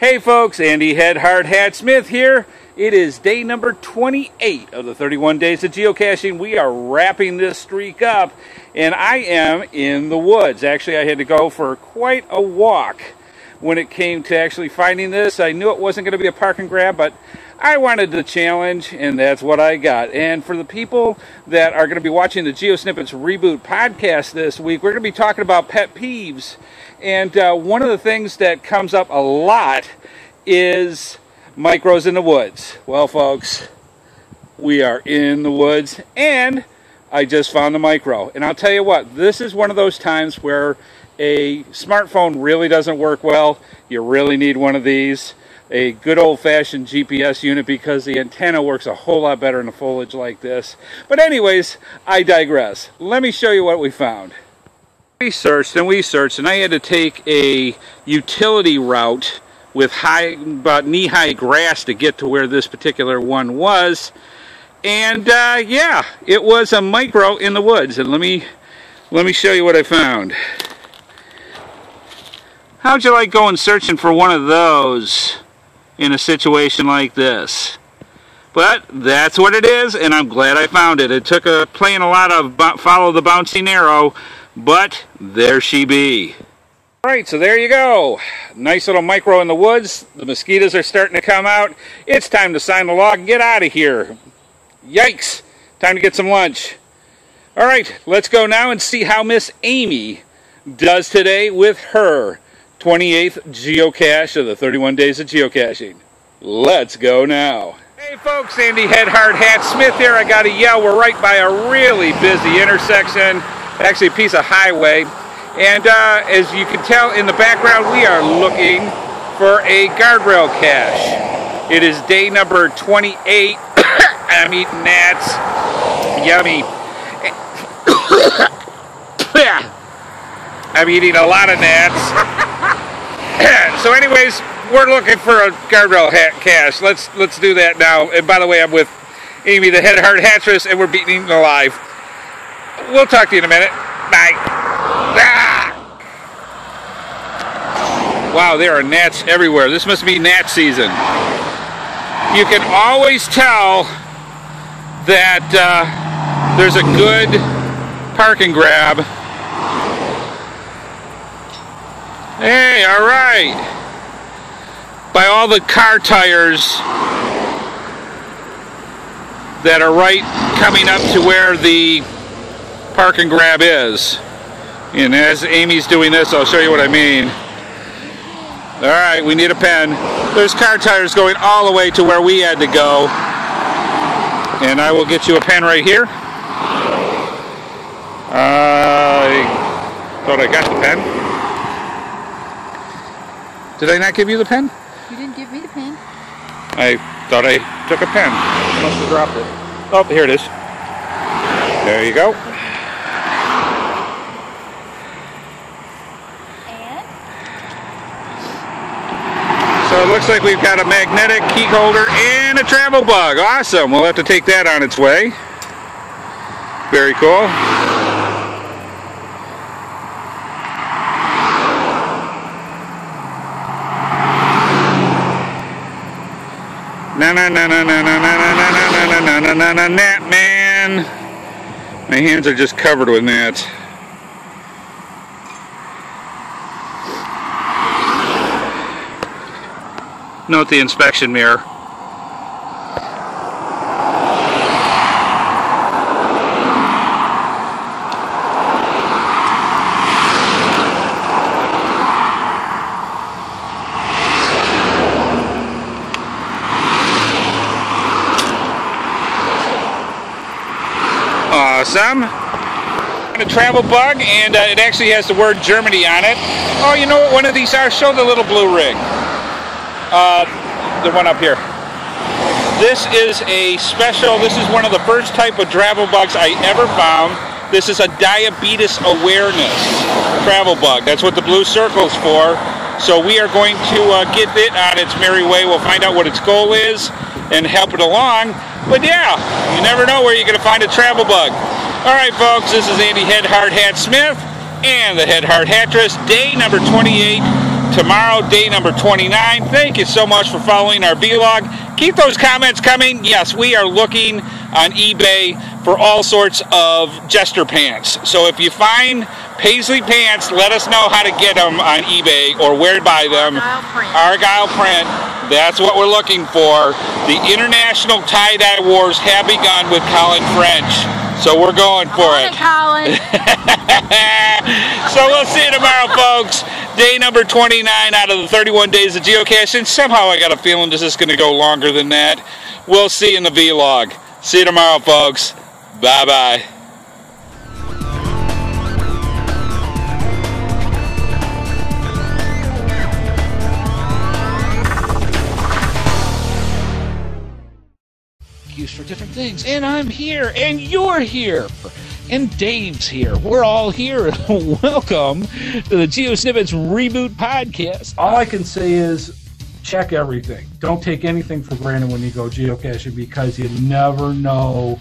Hey folks, Andy Headhardhat Smith here. It is day number 28 of the 31 days of geocaching. We are wrapping this streak up, and I am in the woods. Actually, I had to go for quite a walk when it came to actually finding this. I knew it wasn't going to be a park and grab, but I wanted the challenge, and that's what I got. And for the people that are going to be watching the Geo Snippets Reboot podcast this week, we're going to be talking about pet peeves. And one of the things that comes up a lot is micros in the woods. Well, folks, we are in the woods, and I just found the micro. And I'll tell you what, this is one of those times where a smartphone really doesn't work well. You really need one of these, a good old-fashioned GPS unit, because the antenna works a whole lot better in the foliage like this. But anyways, I digress. Let me show you what we found. We searched, and I had to take a utility route with about knee-high grass to get to where this particular one was. And yeah, it was a micro in the woods. And let me show you what I found. How'd you like going searching for one of those in a situation like this? But that's what it is, and I'm glad I found it. It took playing a lot of follow the bouncing arrow, but there she be. Alright, so there you go. Nice little micro in the woods. The mosquitoes are starting to come out. It's time to sign the log and get out of here. Yikes! Time to get some lunch. Alright, let's go now and see how Miss Amy does today with her 28th geocache of the 31 days of geocaching. Let's go now. Hey folks, Andy Headhardhat Smith here. I gotta yell, we're right by a really busy intersection. Actually a piece of highway, and as you can tell in the background, we are looking for a guardrail cache. It is day number 28. I'm eating gnats. Yummy. I'm eating a lot of gnats. So anyways, we're looking for a guardrail cache. Let's do that now. And by the way, I'm with Amy, the HeadHardHatress, and we're being eaten alive. We'll talk to you in a minute. Bye. Ah! Wow, there are gnats everywhere. This must be gnat season. You can always tell that there's a good park and grab. Hey, all right. By all the car tires that are right coming up to where the park and grab is. And as Amy's doing this, I'll show you what I mean. All right, we need a pen. There's car tires going all the way to where we had to go. And I will get you a pen right here. I thought I got the pen. Did I not give you the pen? You didn't give me the pen. I thought I took a pen. I must have dropped it. Oh, here it is. There you go. So it looks like we've got a magnetic key holder and a travel bug. Awesome. We'll have to take that on its way. Very cool. Na na na na na na na na na na na na na na na man. My hands are just covered with gnats. Note the inspection mirror. Awesome. A travel bug, and it actually has the word Germany on it. Oh, you know what one of these are? Show the little blue rig. The one up here. This is a special, this is one of the first type of travel bugs I ever found. This is a diabetes awareness travel bug. That's what the blue circle's for. So we are going to get it on its merry way. We'll find out what its goal is and help it along. But yeah, you never know where you're going to find a travel bug. Alright folks, this is Andy Headhardhat Smith and the HeadHardHatress, day number 28. tomorrow, day number 29. Thank you so much for following our vlog. Keep those comments coming. Yes, we are looking on eBay for all sorts of jester pants. So if you find paisley pants, let us know how to get them on eBay or where to buy them. Argyle print. That's what we're looking for. The International TieDye Wars have begun with Colin French. So we're going for it. Colin. So we'll see you tomorrow, folks. Day number 29 out of the 31 days of geocaching. Somehow I got a feeling this is going to go longer than that. We'll see you in the vlog. See you tomorrow, folks. Bye-bye. Used for different things, and I'm here, and you're here, and Dave's here. We're all here. Welcome to the Geo Snippets Reboot Podcast. All I can say is check everything. Don't take anything for granted when you go geocaching, because you never know